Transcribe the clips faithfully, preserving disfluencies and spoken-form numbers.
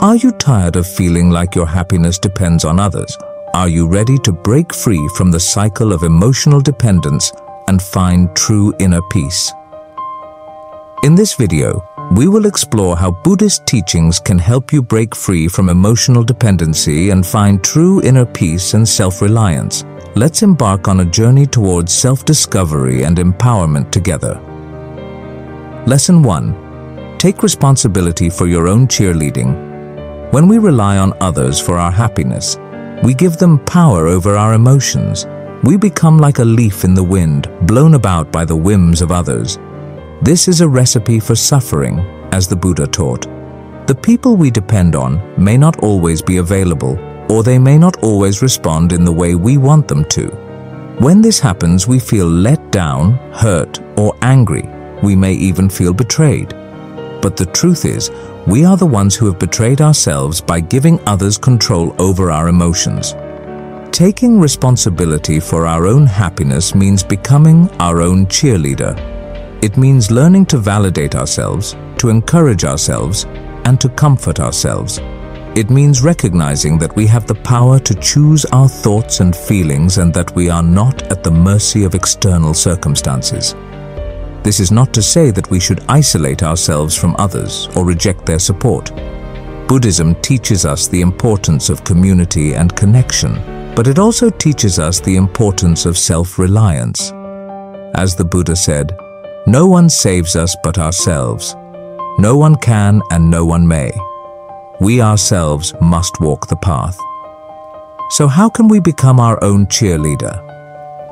Are you tired of feeling like your happiness depends on others? Are you ready to break free from the cycle of emotional dependence and find true inner peace? In this video, we will explore how Buddhist teachings can help you break free from emotional dependency and find true inner peace and self-reliance. Let's embark on a journey towards self-discovery and empowerment together. Lesson one. Take responsibility for your own cheerleading. When we rely on others for our happiness, we give them power over our emotions. We become like a leaf in the wind, blown about by the whims of others. This is a recipe for suffering, as the Buddha taught. The people we depend on may not always be available, or they may not always respond in the way we want them to. When this happens, we feel let down, hurt, or angry. We may even feel betrayed. But the truth is, we are the ones who have betrayed ourselves by giving others control over our emotions. Taking responsibility for our own happiness means becoming our own cheerleader. It means learning to validate ourselves, to encourage ourselves, and to comfort ourselves. It means recognizing that we have the power to choose our thoughts and feelings and that we are not at the mercy of external circumstances. This is not to say that we should isolate ourselves from others or reject their support. Buddhism teaches us the importance of community and connection, but it also teaches us the importance of self-reliance. As the Buddha said, "No one saves us but ourselves. No one can and no one may. We ourselves must walk the path." So how can we become our own cheerleader?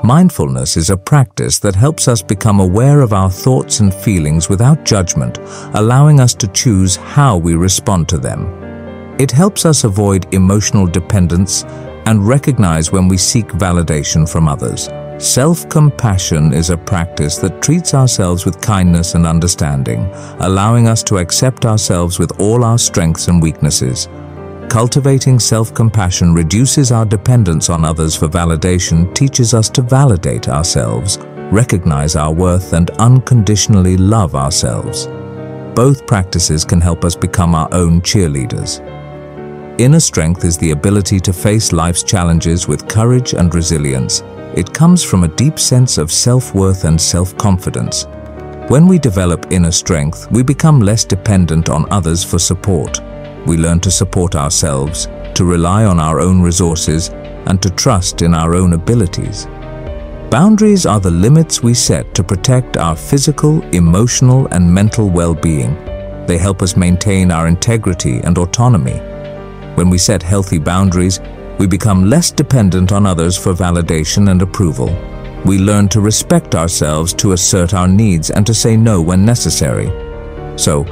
Mindfulness is a practice that helps us become aware of our thoughts and feelings without judgment, allowing us to choose how we respond to them. It helps us avoid emotional dependence and recognize when we seek validation from others. Self-compassion is a practice that treats ourselves with kindness and understanding, allowing us to accept ourselves with all our strengths and weaknesses. Cultivating self-compassion reduces our dependence on others for validation, teaches us to validate ourselves, recognize our worth, and unconditionally love ourselves. Both practices can help us become our own cheerleaders. Inner strength is the ability to face life's challenges with courage and resilience. It comes from a deep sense of self-worth and self-confidence. When we develop inner strength, we become less dependent on others for support. We learn to support ourselves, to rely on our own resources, and to trust in our own abilities. Boundaries are the limits we set to protect our physical, emotional, and mental well-being. They help us maintain our integrity and autonomy. When we set healthy boundaries, we become less dependent on others for validation and approval. We learn to respect ourselves, to assert our needs, and to say no when necessary. So,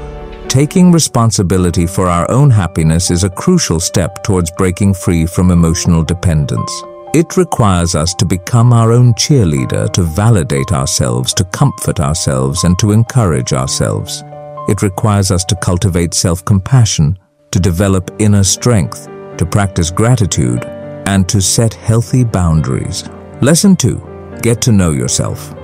taking responsibility for our own happiness is a crucial step towards breaking free from emotional dependence. It requires us to become our own cheerleader, to validate ourselves, to comfort ourselves, and to encourage ourselves. It requires us to cultivate self-compassion, to develop inner strength, to practice gratitude, and to set healthy boundaries. Lesson two. Get to know yourself.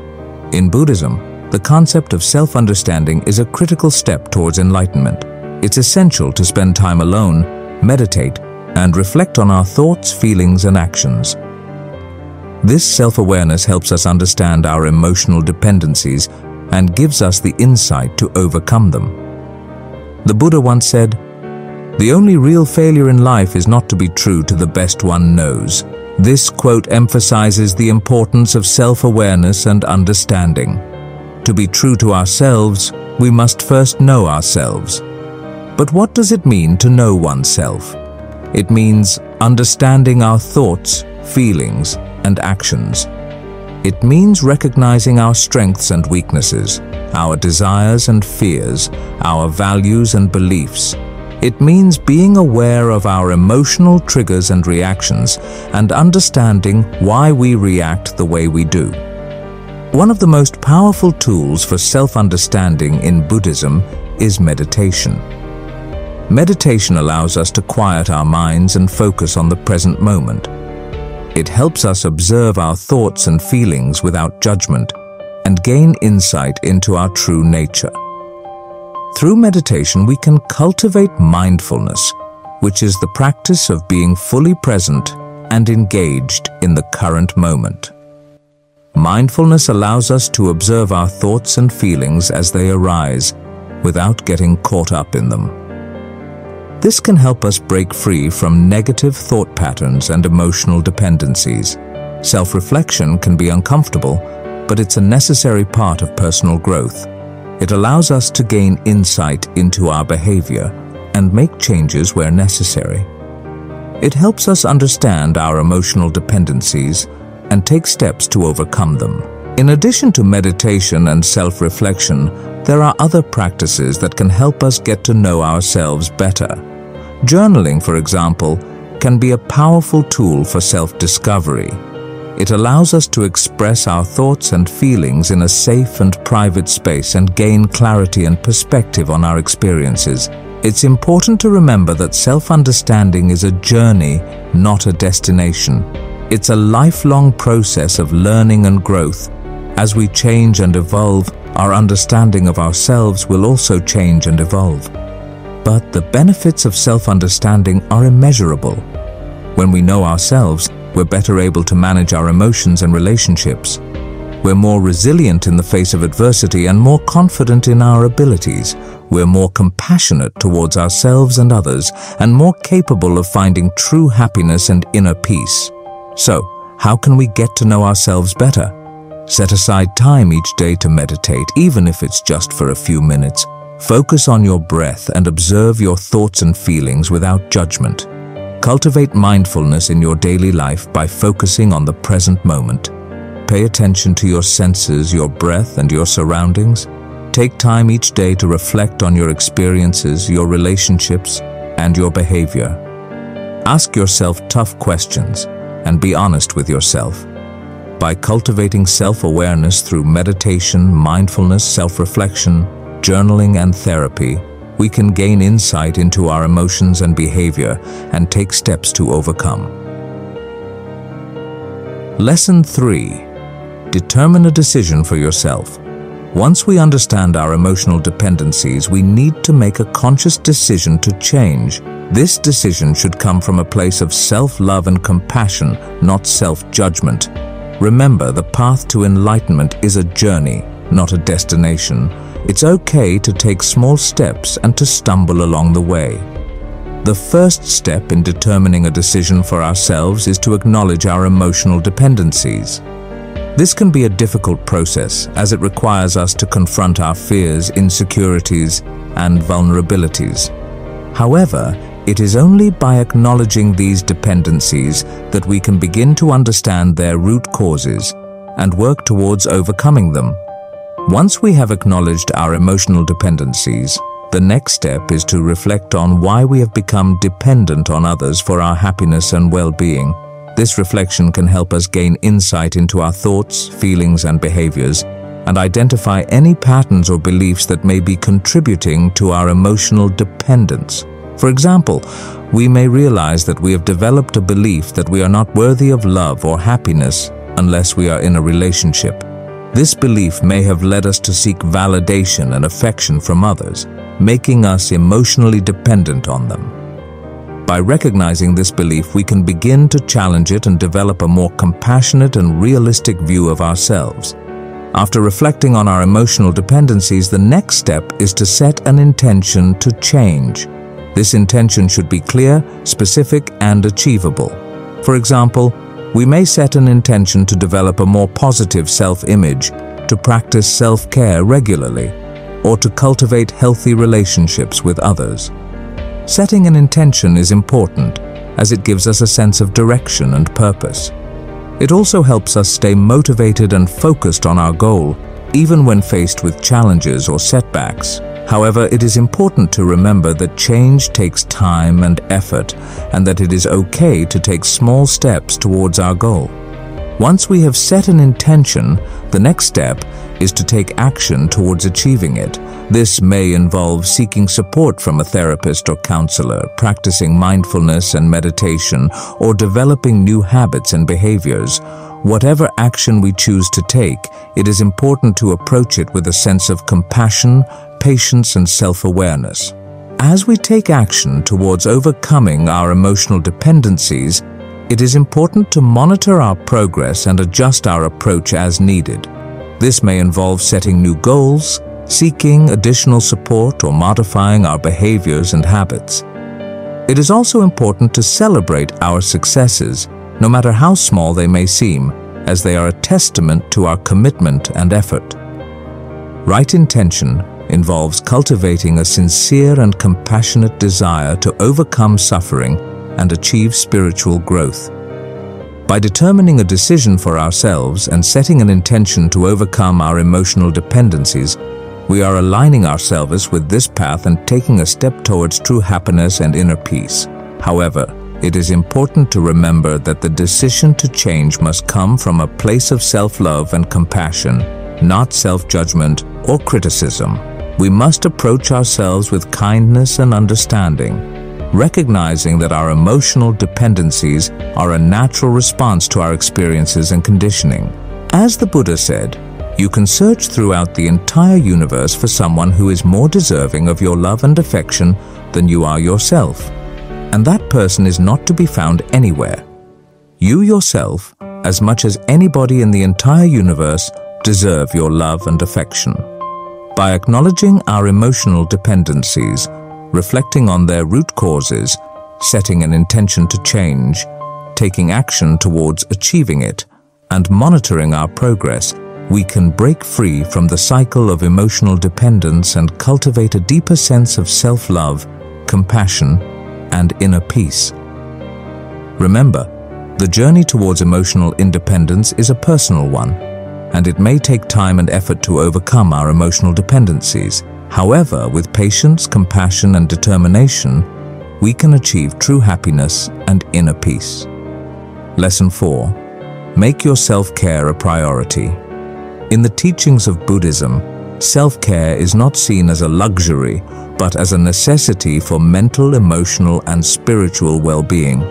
In Buddhism, the concept of self-understanding is a critical step towards enlightenment. It's essential to spend time alone, meditate, and reflect on our thoughts, feelings, and actions. This self-awareness helps us understand our emotional dependencies and gives us the insight to overcome them. The Buddha once said, "The only real failure in life is not to be true to the best one knows." This quote emphasizes the importance of self-awareness and understanding. To be true to ourselves, we must first know ourselves. But what does it mean to know oneself? It means understanding our thoughts, feelings, and actions. It means recognizing our strengths and weaknesses, our desires and fears, our values and beliefs. It means being aware of our emotional triggers and reactions and understanding why we react the way we do. One of the most powerful tools for self-understanding in Buddhism is meditation. Meditation allows us to quiet our minds and focus on the present moment. It helps us observe our thoughts and feelings without judgment and gain insight into our true nature. Through meditation, we can cultivate mindfulness, which is the practice of being fully present and engaged in the current moment. Mindfulness allows us to observe our thoughts and feelings as they arise without getting caught up in them. This can help us break free from negative thought patterns and emotional dependencies. Self-reflection can be uncomfortable, but it's a necessary part of personal growth. It allows us to gain insight into our behavior and make changes where necessary. It helps us understand our emotional dependencies and take steps to overcome them. In addition to meditation and self-reflection, there are other practices that can help us get to know ourselves better. Journaling, for example, can be a powerful tool for self-discovery. It allows us to express our thoughts and feelings in a safe and private space and gain clarity and perspective on our experiences. It's important to remember that self-understanding is a journey, not a destination. It's a lifelong process of learning and growth. As we change and evolve, our understanding of ourselves will also change and evolve. But the benefits of self-understanding are immeasurable. When we know ourselves, we're better able to manage our emotions and relationships. We're more resilient in the face of adversity and more confident in our abilities. We're more compassionate towards ourselves and others and more capable of finding true happiness and inner peace. So, how can we get to know ourselves better? Set aside time each day to meditate, even if it's just for a few minutes. Focus on your breath and observe your thoughts and feelings without judgment. Cultivate mindfulness in your daily life by focusing on the present moment. Pay attention to your senses, your breath, and your surroundings. Take time each day to reflect on your experiences, your relationships, and your behavior. Ask yourself tough questions and be honest with yourself. By cultivating self-awareness through meditation, mindfulness, self-reflection, journaling, and therapy, we can gain insight into our emotions and behavior and take steps to overcome. Lesson three. Determine a decision for yourself. Once we understand our emotional dependencies, we need to make a conscious decision to change. This decision should come from a place of self-love and compassion, not self-judgment. Remember, the path to enlightenment is a journey, not a destination. It's okay to take small steps and to stumble along the way. The first step in determining a decision for ourselves is to acknowledge our emotional dependencies. This can be a difficult process, as it requires us to confront our fears, insecurities, and vulnerabilities. However, it is only by acknowledging these dependencies that we can begin to understand their root causes and work towards overcoming them. Once we have acknowledged our emotional dependencies, the next step is to reflect on why we have become dependent on others for our happiness and well-being. This reflection can help us gain insight into our thoughts, feelings, and behaviors, and identify any patterns or beliefs that may be contributing to our emotional dependence. For example, we may realize that we have developed a belief that we are not worthy of love or happiness unless we are in a relationship. This belief may have led us to seek validation and affection from others, making us emotionally dependent on them. By recognizing this belief, we can begin to challenge it and develop a more compassionate and realistic view of ourselves. After reflecting on our emotional dependencies, the next step is to set an intention to change. This intention should be clear, specific, and achievable. For example, we may set an intention to develop a more positive self-image, to practice self-care regularly, or to cultivate healthy relationships with others. Setting an intention is important, as it gives us a sense of direction and purpose. It also helps us stay motivated and focused on our goal, even when faced with challenges or setbacks. However, it is important to remember that change takes time and effort, and that it is okay to take small steps towards our goal. Once we have set an intention, the next step is to take action towards achieving it. This may involve seeking support from a therapist or counselor, practicing mindfulness and meditation, or developing new habits and behaviors. Whatever action we choose to take, it is important to approach it with a sense of compassion, patience and self-awareness. As we take action towards overcoming our emotional dependencies, it is important to monitor our progress and adjust our approach as needed. This may involve setting new goals, seeking additional support, or modifying our behaviors and habits. It is also important to celebrate our successes, no matter how small they may seem, as they are a testament to our commitment and effort. Right intention involves cultivating a sincere and compassionate desire to overcome suffering and achieve spiritual growth. By determining a decision for ourselves and setting an intention to overcome our emotional dependencies, we are aligning ourselves with this path and taking a step towards true happiness and inner peace. However, it is important to remember that the decision to change must come from a place of self-love and compassion, not self-judgment or criticism. We must approach ourselves with kindness and understanding, recognizing that our emotional dependencies are a natural response to our experiences and conditioning. As the Buddha said, "You can search throughout the entire universe for someone who is more deserving of your love and affection than you are yourself, and that person is not to be found anywhere. You yourself, as much as anybody in the entire universe, deserve your love and affection." By acknowledging our emotional dependencies, reflecting on their root causes, setting an intention to change, taking action towards achieving it, and monitoring our progress, we can break free from the cycle of emotional dependence and cultivate a deeper sense of self-love, compassion, and inner peace. Remember, the journey towards emotional independence is a personal one, and it may take time and effort to overcome our emotional dependencies. However, with patience, compassion, and determination, we can achieve true happiness and inner peace. Lesson four. Make your self-care a priority. In the teachings of Buddhism, self-care is not seen as a luxury, but as a necessity for mental, emotional, and spiritual well-being.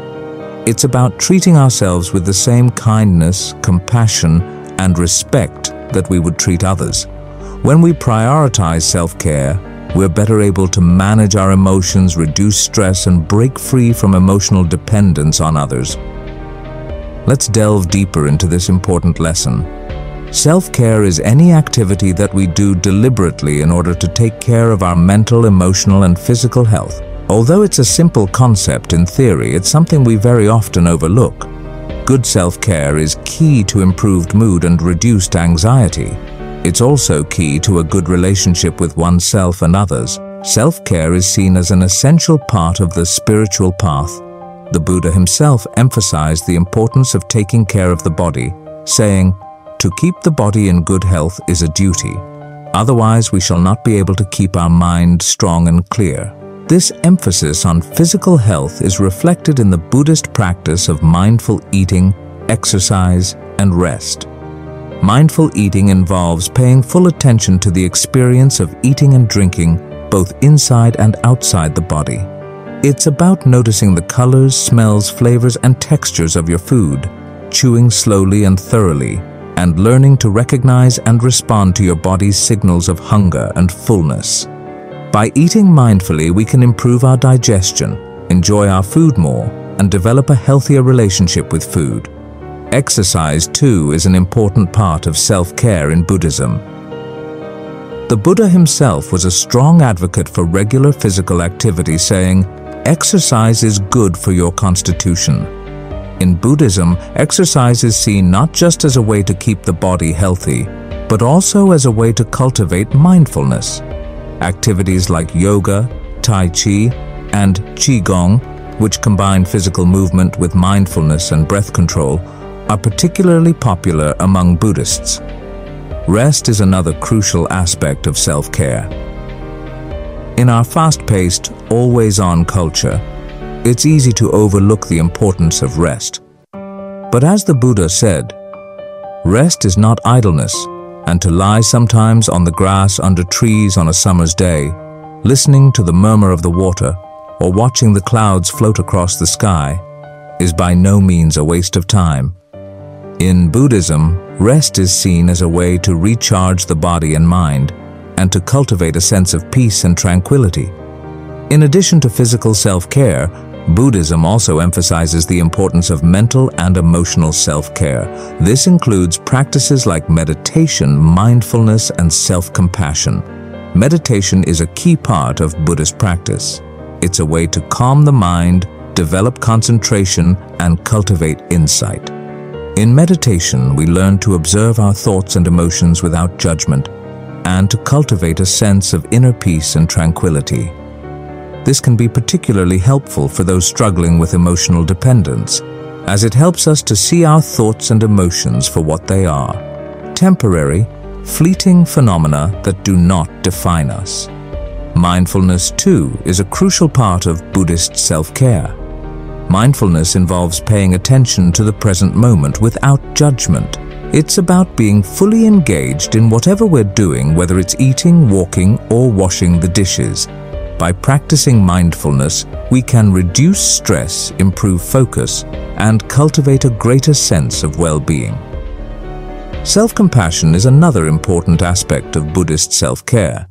It's about treating ourselves with the same kindness, compassion, and respect that we would treat others. When we prioritize self-care, we're better able to manage our emotions, reduce stress, and break free from emotional dependence on others. Let's delve deeper into this important lesson. Self-care is any activity that we do deliberately in order to take care of our mental, emotional, and physical health. Although it's a simple concept in theory, it's something we very often overlook. Good self-care is key to improved mood and reduced anxiety. It's also key to a good relationship with oneself and others. Self-care is seen as an essential part of the spiritual path. The Buddha himself emphasized the importance of taking care of the body, saying, "To keep the body in good health is a duty. Otherwise, we shall not be able to keep our mind strong and clear." This emphasis on physical health is reflected in the Buddhist practice of mindful eating, exercise, and rest. Mindful eating involves paying full attention to the experience of eating and drinking, both inside and outside the body. It's about noticing the colors, smells, flavors, and textures of your food, chewing slowly and thoroughly, and learning to recognize and respond to your body's signals of hunger and fullness. By eating mindfully, we can improve our digestion, enjoy our food more, and develop a healthier relationship with food. Exercise, too, is an important part of self-care in Buddhism. The Buddha himself was a strong advocate for regular physical activity, saying, "Exercise is good for your constitution." In Buddhism, exercise is seen not just as a way to keep the body healthy, but also as a way to cultivate mindfulness. Activities like yoga, tai chi, and qigong, which combine physical movement with mindfulness and breath control, are particularly popular among Buddhists. Rest is another crucial aspect of self-care. In our fast-paced, always-on culture, it's easy to overlook the importance of rest. But as the Buddha said, "Rest is not idleness, and to lie sometimes on the grass under trees on a summer's day, listening to the murmur of the water or watching the clouds float across the sky, is by no means a waste of time." In Buddhism, rest is seen as a way to recharge the body and mind, and to cultivate a sense of peace and tranquility. In addition to physical self-care, Buddhism also emphasizes the importance of mental and emotional self-care. This includes practices like meditation, mindfulness, and self-compassion. Meditation is a key part of Buddhist practice. It's a way to calm the mind, develop concentration, and cultivate insight. In meditation, we learn to observe our thoughts and emotions without judgment, and to cultivate a sense of inner peace and tranquility. This can be particularly helpful for those struggling with emotional dependence, as it helps us to see our thoughts and emotions for what they are, temporary, fleeting phenomena that do not define us. Mindfulness, too, is a crucial part of Buddhist self-care. Mindfulness involves paying attention to the present moment without judgment. It's about being fully engaged in whatever we're doing, whether it's eating, walking, or washing the dishes. By practicing mindfulness, we can reduce stress, improve focus, and cultivate a greater sense of well-being. Self-compassion is another important aspect of Buddhist self-care.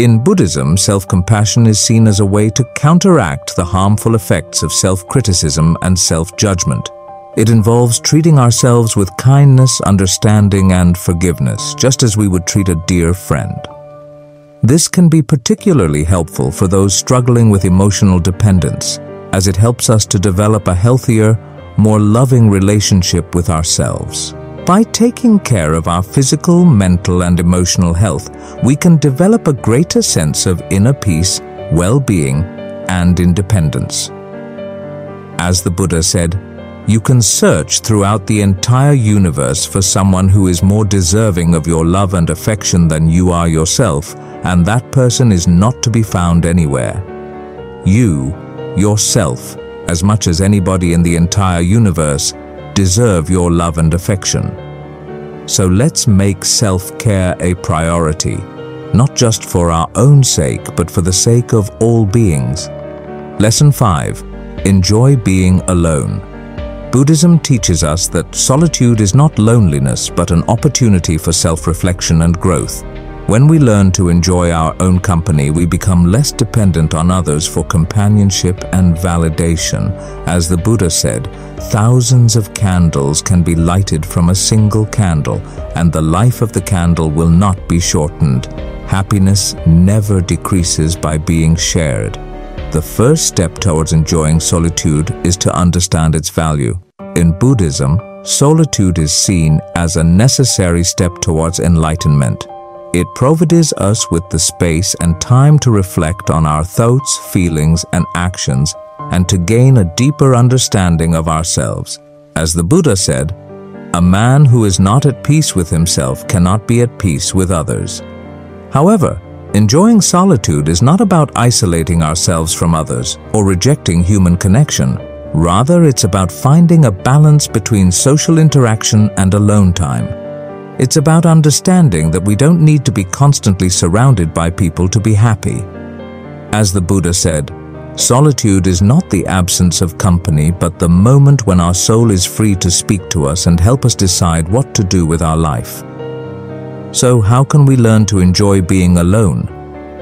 In Buddhism, self-compassion is seen as a way to counteract the harmful effects of self-criticism and self-judgment. It involves treating ourselves with kindness, understanding, and forgiveness, just as we would treat a dear friend. This can be particularly helpful for those struggling with emotional dependence, as it helps us to develop a healthier, more loving relationship with ourselves. By taking care of our physical, mental, and emotional health, we can develop a greater sense of inner peace, well-being, and independence. As the Buddha said, "You can search throughout the entire universe for someone who is more deserving of your love and affection than you are yourself, and that person is not to be found anywhere." You, yourself, as much as anybody in the entire universe, deserve your love and affection. So let's make self-care a priority, not just for our own sake, but for the sake of all beings. Lesson five. Enjoy being alone. Buddhism teaches us that solitude is not loneliness, but an opportunity for self-reflection and growth. When we learn to enjoy our own company, we become less dependent on others for companionship and validation. As the Buddha said, "Thousands of candles can be lighted from a single candle, and the life of the candle will not be shortened." Happiness never decreases by being shared. The first step towards enjoying solitude is to understand its value. In Buddhism, solitude is seen as a necessary step towards enlightenment. It provides us with the space and time to reflect on our thoughts, feelings, and actions, and to gain a deeper understanding of ourselves. As the Buddha said, "A man who is not at peace with himself cannot be at peace with others." However, enjoying solitude is not about isolating ourselves from others or rejecting human connection. Rather, it's about finding a balance between social interaction and alone time. It's about understanding that we don't need to be constantly surrounded by people to be happy. As the Buddha said, "Solitude is not the absence of company, but the moment when our soul is free to speak to us and help us decide what to do with our life." So how can we learn to enjoy being alone?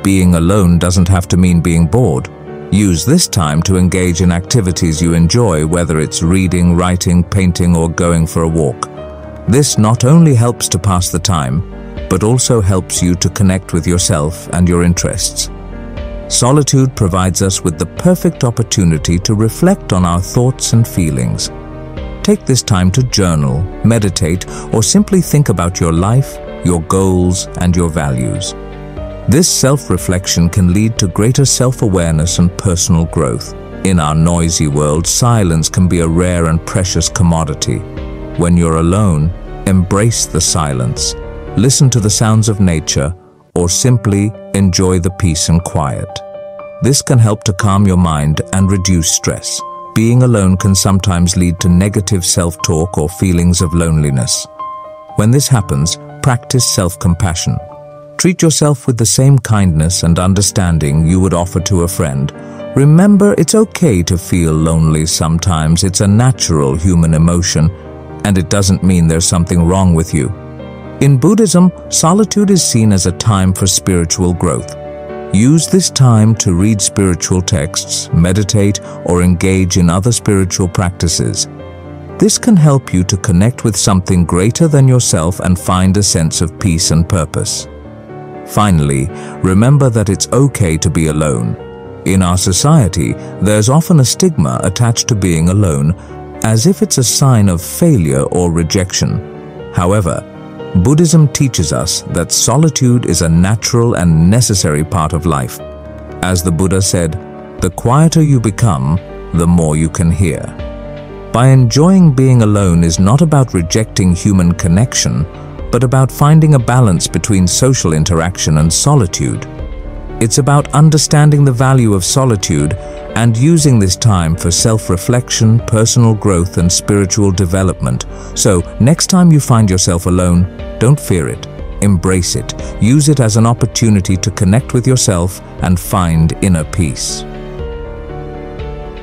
Being alone doesn't have to mean being bored. Use this time to engage in activities you enjoy, whether it's reading, writing, painting, or going for a walk. This not only helps to pass the time, but also helps you to connect with yourself and your interests. Solitude provides us with the perfect opportunity to reflect on our thoughts and feelings. Take this time to journal, meditate, or simply think about your life, your goals, and your values. This self-reflection can lead to greater self-awareness and personal growth. In our noisy world, silence can be a rare and precious commodity. When you're alone, embrace the silence, listen to the sounds of nature, or simply enjoy the peace and quiet. This can help to calm your mind and reduce stress. Being alone can sometimes lead to negative self-talk or feelings of loneliness. When this happens, practice self-compassion. Treat yourself with the same kindness and understanding you would offer to a friend. Remember, it's okay to feel lonely sometimes. It's a natural human emotion, and it doesn't mean there's something wrong with you. In Buddhism, solitude is seen as a time for spiritual growth. Use this time to read spiritual texts, meditate, or engage in other spiritual practices. This can help you to connect with something greater than yourself and find a sense of peace and purpose. Finally, remember that it's okay to be alone. In our society, there's often a stigma attached to being alone, as if it's a sign of failure or rejection. However, Buddhism teaches us that solitude is a natural and necessary part of life. As the Buddha said, "The quieter you become, the more you can hear." By enjoying being alone is not about rejecting human connection, but about finding a balance between social interaction and solitude. It's about understanding the value of solitude and using this time for self-reflection, personal growth, and spiritual development. So, next time you find yourself alone, don't fear it. Embrace it. Use it as an opportunity to connect with yourself and find inner peace.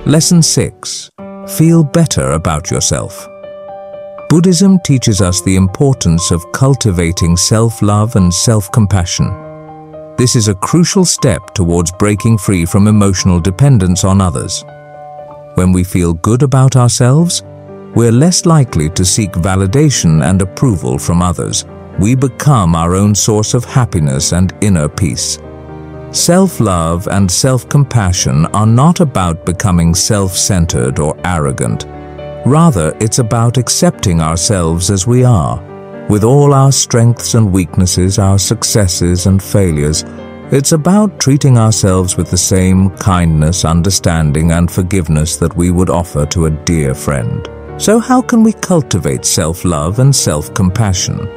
Lesson six. Feel better about yourself. Buddhism teaches us the importance of cultivating self-love and self-compassion. This is a crucial step towards breaking free from emotional dependence on others. When we feel good about ourselves, we're less likely to seek validation and approval from others. We become our own source of happiness and inner peace. Self-love and self-compassion are not about becoming self-centered or arrogant. Rather, it's about accepting ourselves as we are. With all our strengths and weaknesses, our successes and failures, it's about treating ourselves with the same kindness, understanding, and forgiveness that we would offer to a dear friend. So how can we cultivate self-love and self-compassion?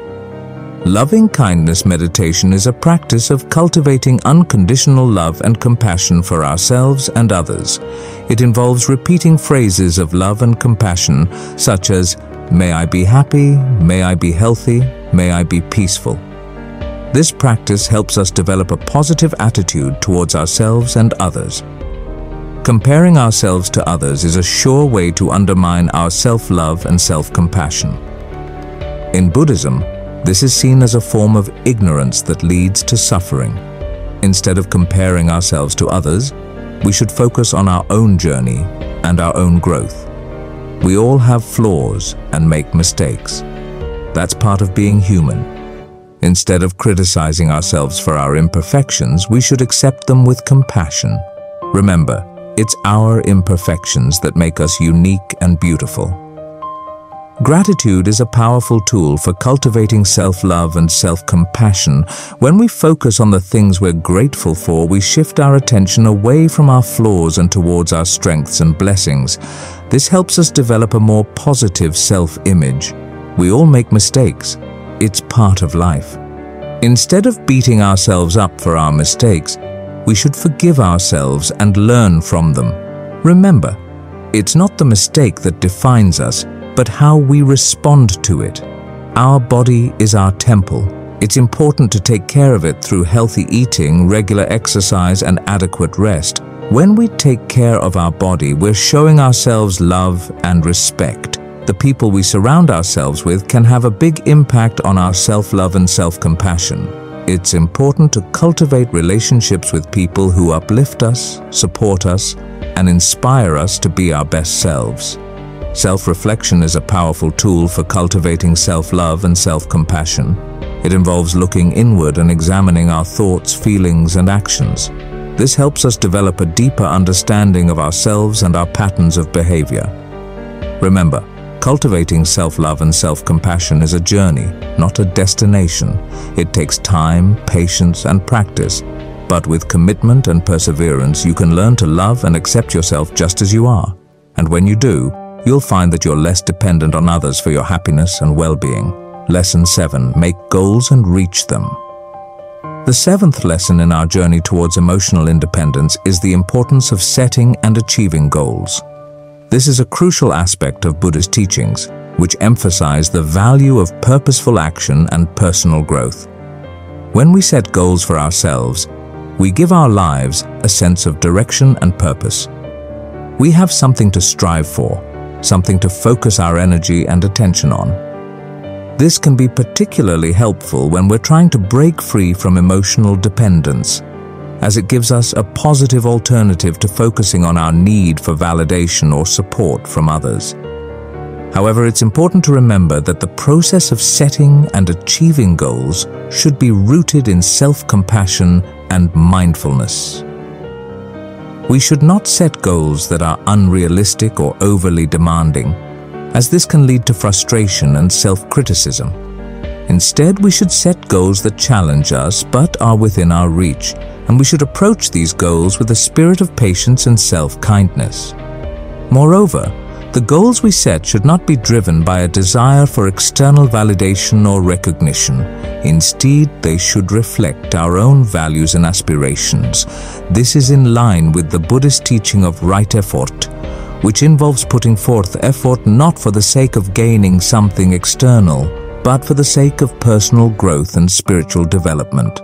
Loving kindness meditation is a practice of cultivating unconditional love and compassion for ourselves and others. It involves repeating phrases of love and compassion, such as, "May I be happy, may I be healthy, may I be peaceful." This practice helps us develop a positive attitude towards ourselves and others. Comparing ourselves to others is a sure way to undermine our self-love and self-compassion. In Buddhism, this is seen as a form of ignorance that leads to suffering. Instead of comparing ourselves to others, we should focus on our own journey and our own growth. We all have flaws and make mistakes. That's part of being human. Instead of criticizing ourselves for our imperfections, we should accept them with compassion. Remember, it's our imperfections that make us unique and beautiful. Gratitude is a powerful tool for cultivating self-love and self-compassion. When we focus on the things we're grateful for, we shift our attention away from our flaws and towards our strengths and blessings. This helps us develop a more positive self-image. We all make mistakes. It's part of life. Instead of beating ourselves up for our mistakes, we should forgive ourselves and learn from them. Remember, it's not the mistake that defines us, but how we respond to it. Our body is our temple. It's important to take care of it through healthy eating, regular exercise, and adequate rest. When we take care of our body, we're showing ourselves love and respect. The people we surround ourselves with can have a big impact on our self-love and self-compassion. It's important to cultivate relationships with people who uplift us, support us, and inspire us to be our best selves. Self-reflection is a powerful tool for cultivating self-love and self-compassion. It involves looking inward and examining our thoughts, feelings, and actions. This helps us develop a deeper understanding of ourselves and our patterns of behavior. Remember, cultivating self-love and self-compassion is a journey, not a destination. It takes time, patience, and practice. But with commitment and perseverance, you can learn to love and accept yourself just as you are. And when you do, you'll find that you're less dependent on others for your happiness and well-being. Lesson seven. Make goals and reach them. The seventh lesson in our journey towards emotional independence is the importance of setting and achieving goals. This is a crucial aspect of Buddhist teachings, which emphasize the value of purposeful action and personal growth. When we set goals for ourselves, we give our lives a sense of direction and purpose. We have something to strive for, something to focus our energy and attention on. This can be particularly helpful when we're trying to break free from emotional dependence, as it gives us a positive alternative to focusing on our need for validation or support from others. However, it's important to remember that the process of setting and achieving goals should be rooted in self-compassion and mindfulness. We should not set goals that are unrealistic or overly demanding, as this can lead to frustration and self-criticism. Instead, we should set goals that challenge us but are within our reach, and we should approach these goals with a spirit of patience and self-kindness. Moreover, the goals we set should not be driven by a desire for external validation or recognition. Instead, they should reflect our own values and aspirations. This is in line with the Buddhist teaching of right effort, which involves putting forth effort not for the sake of gaining something external, but for the sake of personal growth and spiritual development.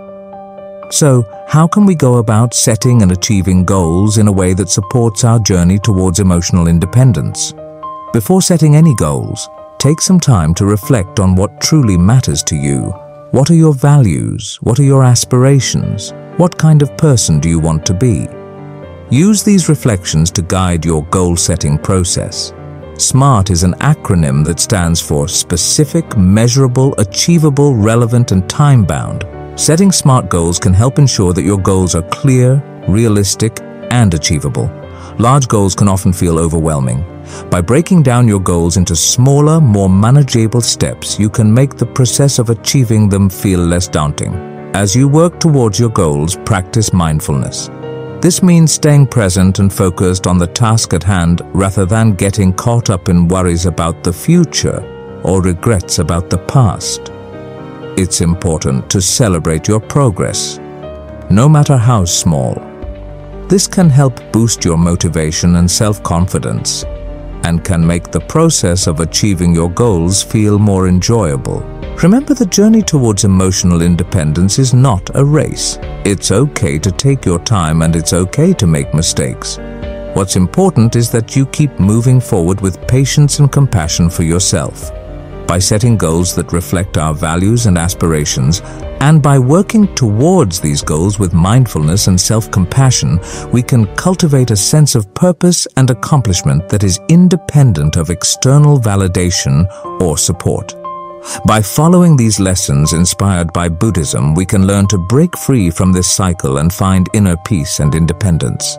So, how can we go about setting and achieving goals in a way that supports our journey towards emotional independence? Before setting any goals, take some time to reflect on what truly matters to you. What are your values? What are your aspirations? What kind of person do you want to be? Use these reflections to guide your goal-setting process. SMART is an acronym that stands for Specific, Measurable, Achievable, Relevant, and Time-bound. Setting SMART goals can help ensure that your goals are clear, realistic, and achievable. Large goals can often feel overwhelming. By breaking down your goals into smaller, more manageable steps, you can make the process of achieving them feel less daunting. As you work towards your goals, practice mindfulness. This means staying present and focused on the task at hand rather than getting caught up in worries about the future or regrets about the past. It's important to celebrate your progress, no matter how small. This can help boost your motivation and self-confidence, and can make the process of achieving your goals feel more enjoyable. Remember, the journey towards emotional independence is not a race. It's okay to take your time, and it's okay to make mistakes. What's important is that you keep moving forward with patience and compassion for yourself. By setting goals that reflect our values and aspirations, and by working towards these goals with mindfulness and self-compassion, we can cultivate a sense of purpose and accomplishment that is independent of external validation or support. By following these lessons inspired by Buddhism, we can learn to break free from this cycle and find inner peace and independence.